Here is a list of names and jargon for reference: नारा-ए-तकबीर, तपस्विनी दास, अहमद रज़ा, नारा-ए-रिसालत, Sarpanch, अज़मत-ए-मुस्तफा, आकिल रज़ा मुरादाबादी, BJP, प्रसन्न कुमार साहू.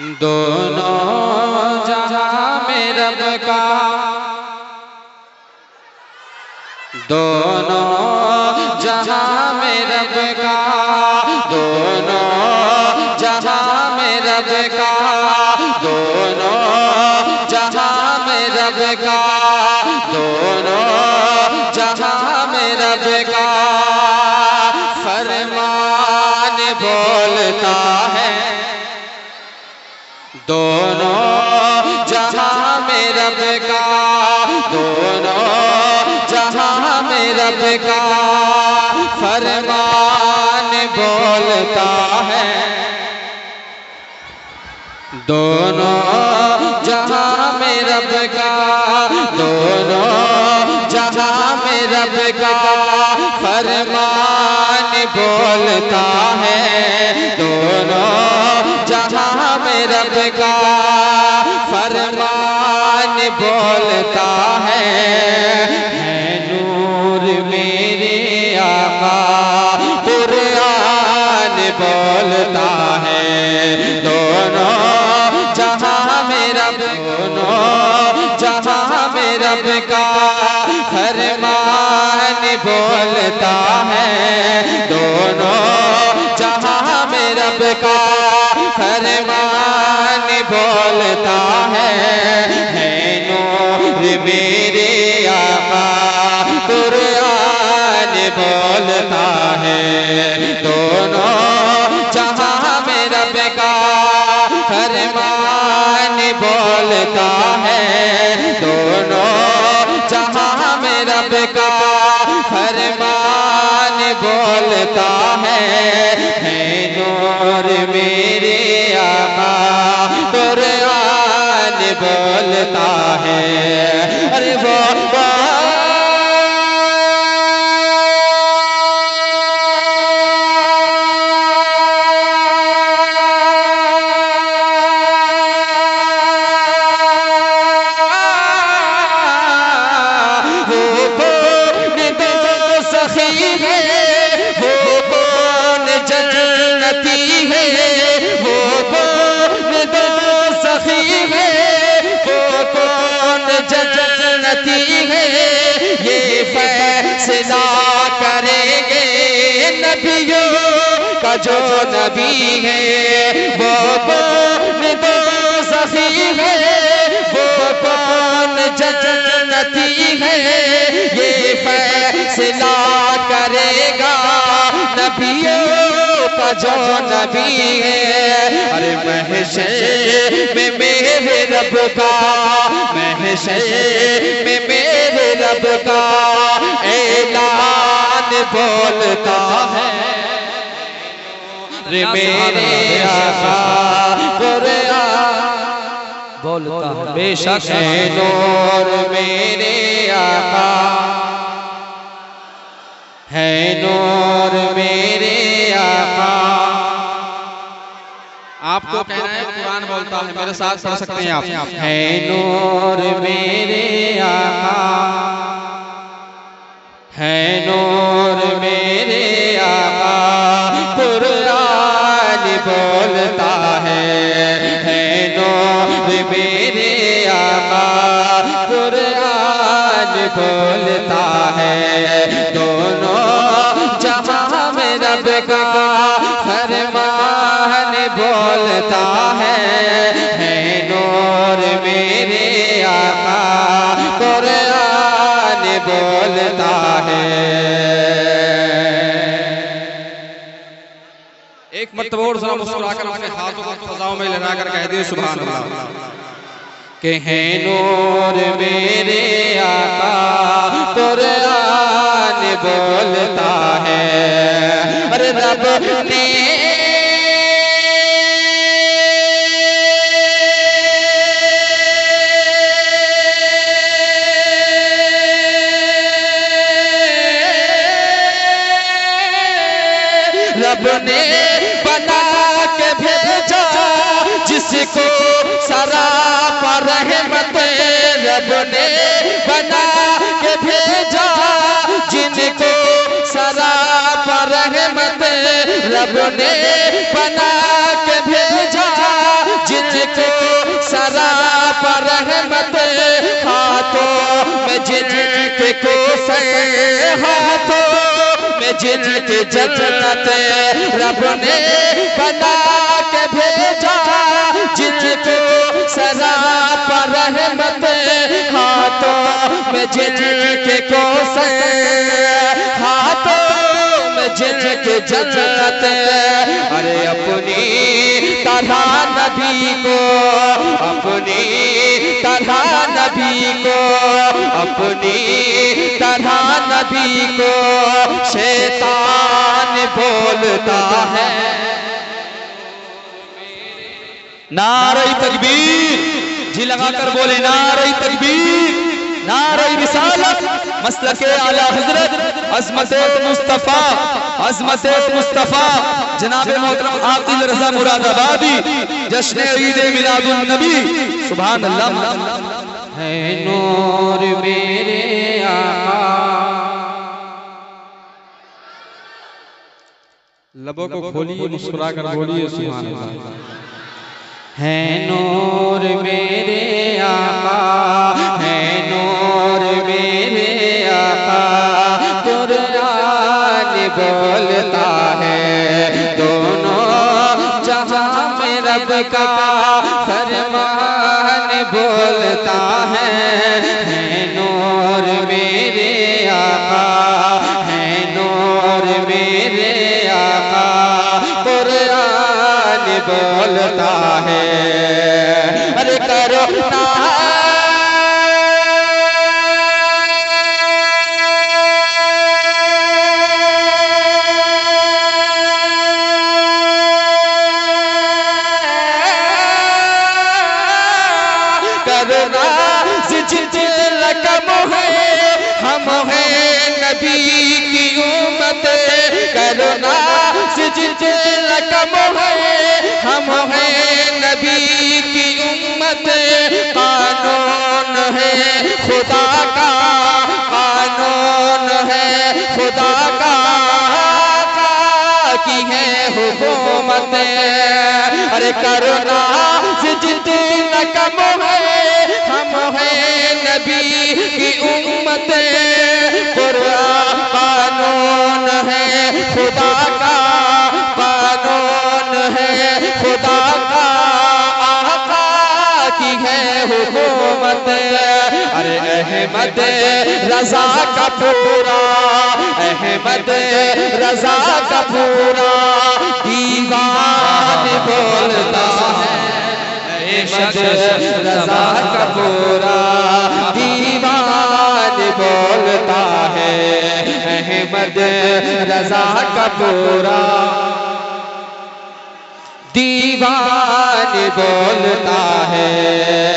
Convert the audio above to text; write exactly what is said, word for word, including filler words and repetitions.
दोनों जहां में रब का, दोनों जहां में रब का, दोनों जहां में रब का, दोनों जहां में रब का, दोनों जहां में रब का। फरमान बोलता है दोनों जहां में रब का, दोनों जहां में रब का। फरमान बोलता है दोनों जहां में रब का, दोनों जहां में रब का। फरमान बोलता है दोनों जहां में रब का। फरमान बोलता है, है नूर मेरे आका। कुरान बोलता है दोनों जहां में रब, दोनों जहां में रब का। फरमान बोलता है दोनों जहां में रब का। फरमान बोलता है, है नूर मेरे आका। कुरान बोलता है दोनों जहां में रब का। फरमान बोलता है दोनों जहां में रब का। फरमान बोलता है, है नूर मेरे। कुरान बोलता है, अरे बाबा फैसला करेंगे नबियों का। जो नबी है वो कौन दोज़खी है, वो कौन जन्नती है। ये फैसला करेगा नबियों का जो नबी है। अरे महशर में मेरे रब का, महशर में मेरे रब का। ऐलान बोलता है रे मेरे आका। कुरान बोलता है बेशक, नूर मेरे आका। है नूर मेरे आका। आपको कहना है कुरान बोलता है, मेरे साथ पढ़ सकते हैं आप। है नूर मेरे आका, है नूर मेरे आका। कुरान बोलता है, है नूर मेरे आका। कुरान बोलता है दोनों जहां में रब का। फरमान बोलता है, है नूर मेरे आका। कुरान बोलता मतबूर ज़रा मुस्कुराकर अपने हाथों को फ़ज़ाओं में लहरा कर कह दिए सुभान अल्लाह। के है नूर मेरे आका। कुरान बोलता है, अरे रब ने रब ने बना के भेजा जिसको सारा पर रहमत। रब ने बना के भेजा जिनको सारा पर रहमत। रब ने बना के भेजा जिन हाथों में जिनकी जन्नत रब ने बना के भेजा, जिनको सजा पर रहमत हाथों में जिनके कोसे, हाथों में जिनकी जन्नत। अरे अपनी तरह नबी को, अपनी तरह नबी को, अपनी तरह नबी को शैतान बोलता है। नारा-ए-तकबीर जी लगाकर बोले नारा-ए-तकबीर, नारा-ए-रिसालत। मसलके आला हजरत अज़मत-ए-मुस्तफा, अज़मत-ए-मुस्तफा जनाब मोहतरम आकिल रज़ा मुरादाबादी जश्न ईद मिलादुन नबी। सुभान अल्लाह। है नूर मेरे आका, लबों को खोलिए मुस्कुरा कर बोलिए सुभान अल्लाह। है नूर मेरे आका, है नूर मेरे आका, कुरान बोलता है दोनों जहां में रब का फरमान बोलता है। है नूर मेरे आका, है नूर मेरे आका, कुरान बोलता है। अरे करो नबी की उम्मत, करुणा से जितना कम है हम हैं नबी की उम्मत। कानून है खुदा का, कानून है खुदा का, की है हुकूमत। अरे करुणा से जितना कम है हम हैं नबी की उम्मत। कुरान कानून है खुदा का, कानून है खुदा का, आका की है हुकूमत। अरे अहमद रज़ा का पूरा, अहमद रज़ा का पूरा दीवान बोलता है। अहमद रज़ा का पूरा दीवान बोलता है। अहमद रज़ा का पूरा दीवान बोलता है।